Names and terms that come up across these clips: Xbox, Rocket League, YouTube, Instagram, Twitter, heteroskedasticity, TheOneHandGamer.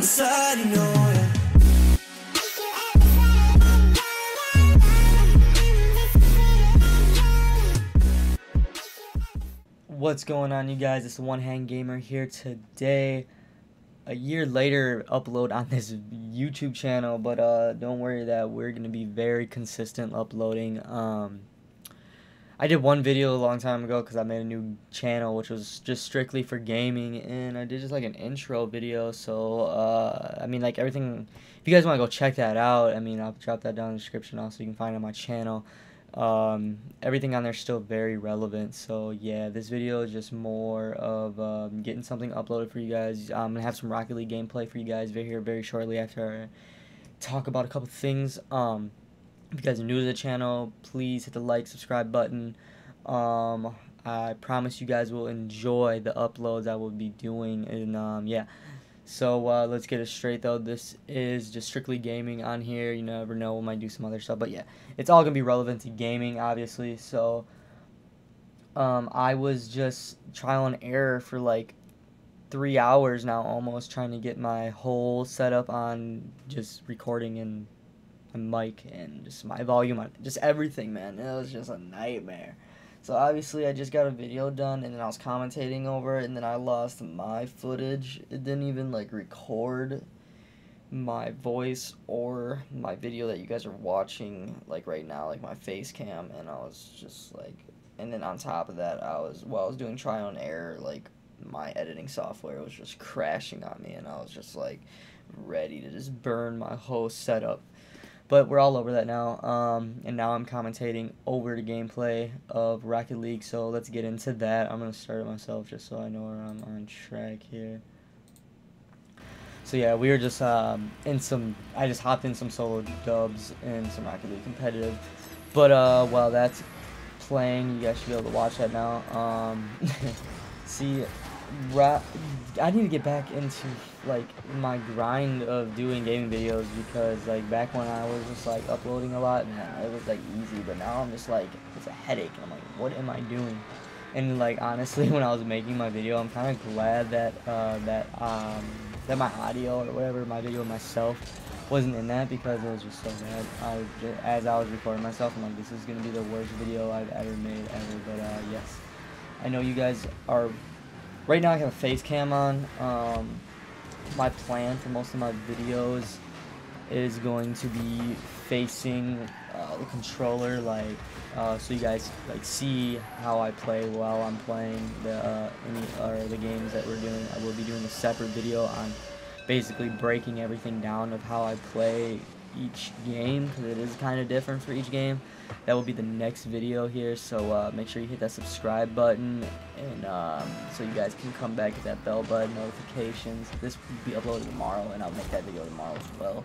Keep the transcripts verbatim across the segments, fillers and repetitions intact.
inside, you know. What's going on, you guys? It's One Hand Gamer here today. A year later upload on this YouTube channel, but uh don't worry, that we're gonna be very consistent uploading. um I did one video a long time ago because I made a new channel which was just strictly for gaming, and I did just like an intro video. So uh I mean, like, everything, if you guys want to go check that out, I mean, I'll drop that down in the description. Also, you can find it on my channel. Um everything on there is still very relevant. So yeah, this video is just more of um, getting something uploaded for you guys. I'm gonna have some Rocket League gameplay for you guys very here very shortly after I talk about a couple things. Um if you guys are new to the channel, please hit the like, subscribe button. um I promise you guys will enjoy the uploads I will be doing. And um yeah, so uh let's get it straight though. This is just strictly gaming on here. You never know, we might do some other stuff, but yeah, it's all gonna be relevant to gaming, obviously. So um I was just trial and error for like three hours now, almost, trying to get my whole setup on just recording and a mic and just my volume on just everything, man. It was just a nightmare. So obviously I just got a video done, and then I was commentating over it, and then I lost my footage. It didn't even like record my voice or my video that you guys are watching like right now, like my face cam. And I was just like, and then on top of that, I was, while I was doing trial and error, like my editing software was just crashing on me, and I was just like ready to just burn my whole setup. But we're all over that now, um, and now I'm commentating over the gameplay of Rocket League, so let's get into that. I'm going to start it myself just so I know where I'm on track here. So yeah, we were just um, in some, I just hopped in some solo dubs and some Rocket League competitive. But uh, while that's playing, you guys should be able to watch that now. Um, see, ra I need to get back into like my grind of doing gaming videos, because like back when I was just like uploading a lot, man, it was like easy, but now I'm just like, it's a headache. I'm like, what am I doing? And like, honestly, when I was making my video, I'm kind of glad that uh, that um, that my audio or whatever, my video myself wasn't in that, because it was just so bad. I was just, as I was recording myself, I'm like, this is gonna be the worst video I've ever made ever. But uh, yes, I know you guys are. Right now I have a face cam on. Um, my plan for most of my videos is going to be facing uh, the controller, like uh, so you guys like see how I play while I'm playing the uh, any or the games that we're doing. I will be doing a separate video on basically breaking everything down of how I play each game, because it is kind of different for each game. That will be the next video here, so uh, make sure you hit that subscribe button, and um, so you guys can come back, hit that bell button, notifications. This will be uploaded tomorrow, and I'll make that video tomorrow as well,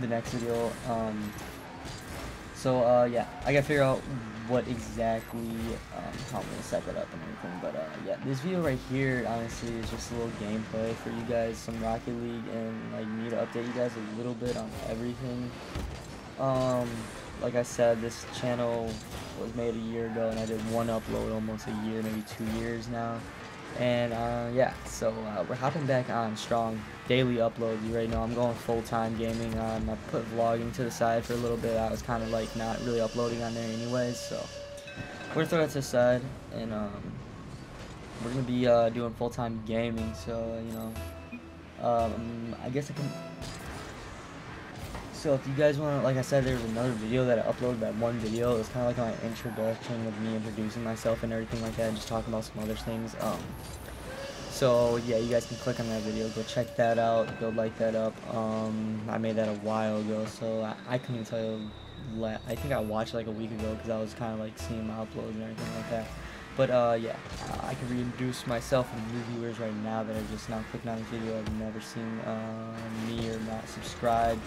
the next video. Um, so uh, yeah, I gotta figure out what exactly um, how I'm gonna set that up and everything. But uh, yeah, this video right here honestly is just a little gameplay for you guys, some Rocket League, and like me to update you guys a little bit on everything. Um, like I said, this channel was made a year ago, and I did one upload almost a year, maybe two years now. And uh, yeah, so uh, we're hopping back on strong daily uploads. You already know I'm going full-time gaming. Um, I put vlogging to the side for a little bit. I was kind of like not really uploading on there anyways, so we're gonna throw that to the side, and um, we're gonna be uh, doing full-time gaming. So you know, um, I guess I can. So if you guys want to, like I said, there was another video that I uploaded, that one video. It was kind of like my introduction of me introducing myself and everything like that, and just talking about some other things. Um, so yeah, you guys can click on that video, go check that out, go like that up. Um, I made that a while ago, so I, I couldn't even tell you. I think I watched like a week ago, because I was kind of like seeing my uploads and everything like that. But uh, yeah, I, I can reintroduce myself and new viewers right now that are just not clicking on the video, I've never seen uh, me or not subscribed.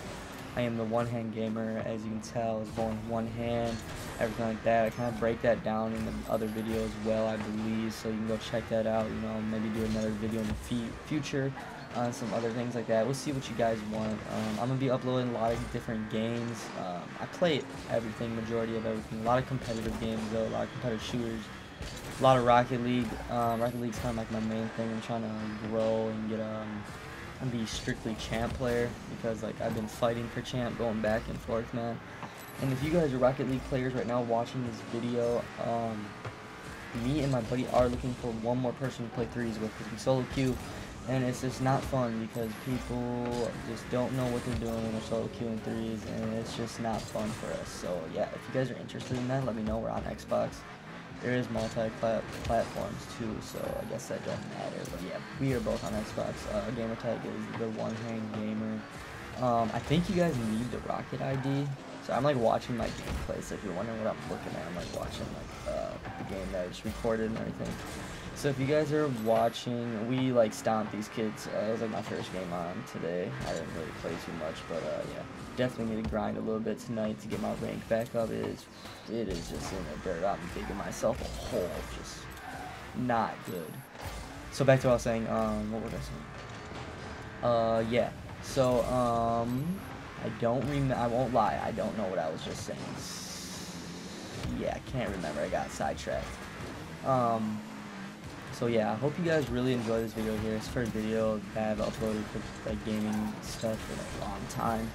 I am the One Hand Gamer, as you can tell. It's born with one hand, everything like that. I kind of break that down in the other video as well, I believe, so you can go check that out. You know, maybe do another video in the future on some other things like that. We'll see what you guys want. Um, I'm going to be uploading a lot of different games. Um, I play everything, majority of everything. A lot of competitive games, though, a lot of competitive shooters, a lot of Rocket League. Um, Rocket League's kind of like my main thing. I'm trying to grow and get um, and be strictly champ player, because like I've been fighting for champ, going back and forth, man. And if you guys are Rocket League players right now watching this video, um, me and my buddy are looking for one more person to play threes with, because we solo queue, and it's just not fun because people just don't know what they're doing when they're solo queuing threes, and it's just not fun for us. So yeah, if you guys are interested in that, let me know. We're on Xbox. There is multi-platforms too, so I guess that doesn't matter. But yeah, we are both on Xbox. Uh, our gamer tag is the One Hand Gamer. Um, I think you guys need the Rocket I D. So I'm like watching my gameplay, so if you're wondering what I'm looking at, I'm like watching like uh, the game that I just recorded and everything. So if you guys are watching, we like stomped these kids. Uh, it was like my first game on today. I didn't really play too much, but uh, yeah, definitely need to grind a little bit tonight to get my rank back up. It is, it is just in the dirt. I'm digging myself a hole, just not good. So back to what I was saying. Um, what was I saying? Uh, yeah. So um. I don't remember, I won't lie, I don't know what I was just saying. Yeah, I can't remember, I got sidetracked. Um, so yeah, I hope you guys really enjoy this video here. It's the first video that I've uploaded for like gaming stuff for a long time.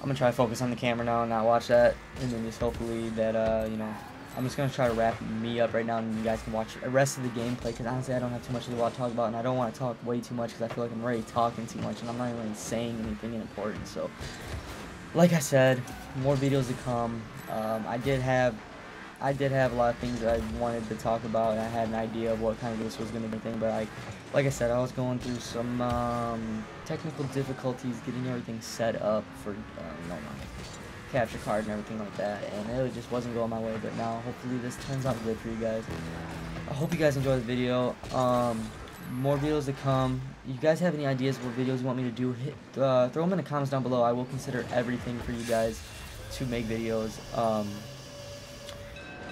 I'm gonna try to focus on the camera now and not watch that, and then just hopefully that, uh, you know, I'm just gonna try to wrap me up right now, and you guys can watch the rest of the gameplay, because honestly I don't have too much of what to talk about, and I don't want to talk way too much because I feel like I'm already talking too much and I'm not even saying anything important. So like I said, more videos to come. um, I did have I did have a lot of things that I wanted to talk about, and I had an idea of what kind of this was going to be thing, but I, like I said, I was going through some um, technical difficulties getting everything set up for uh, no no capture card and everything like that, and it just wasn't going my way. But now hopefully this turns out good for you guys. I hope you guys enjoy the video. Um more videos to come. If you guys have any ideas of what videos you want me to do, hit uh, throw them in the comments down below. I will consider everything for you guys to make videos. Um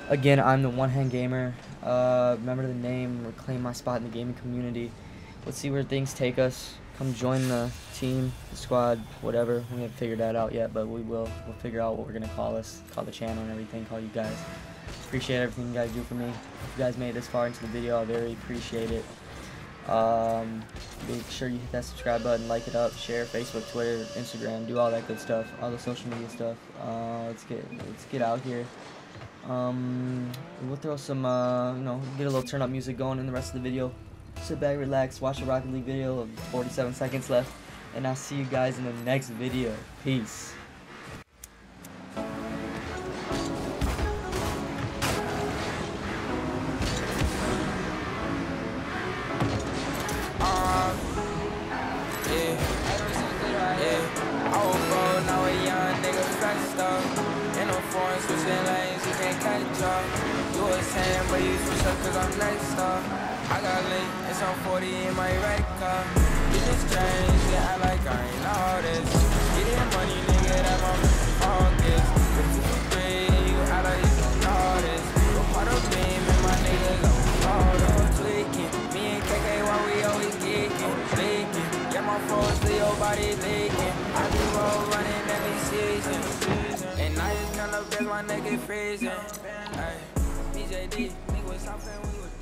again, I'm the One Hand Gamer. Uh remember the name, reclaim my spot in the gaming community. Let's see where things take us. Come join the team, the squad, whatever. We haven't figured that out yet, but we will. We'll figure out what we're gonna call us, call the channel and everything, call you guys. Appreciate everything you guys do for me. If you guys made it this far into the video, I very appreciate it. Um, make sure you hit that subscribe button, like it up, share, Facebook, Twitter, Instagram, do all that good stuff, all the social media stuff. Uh, let's get let's get out here. Um, we'll throw some, uh, you know, get a little turn up music going in the rest of the video. Sit back, relax, watch the Rocket League video of forty-seven seconds left, and I'll see you guys in the next video. Peace. I got late, it's on forty in my right car. It is strange, yeah, I like I ain't all this. Getting money, nigga, that my focus. fifty-three, you out of you all this. But part of me and my niggas on all those tweaking. Me and K K, why we always geeking, leaking. Yeah, my foes to your body leaking. I be roll running every season. And I just kinda feel my nigga freezing. Hey, B J D, nigga, something we was.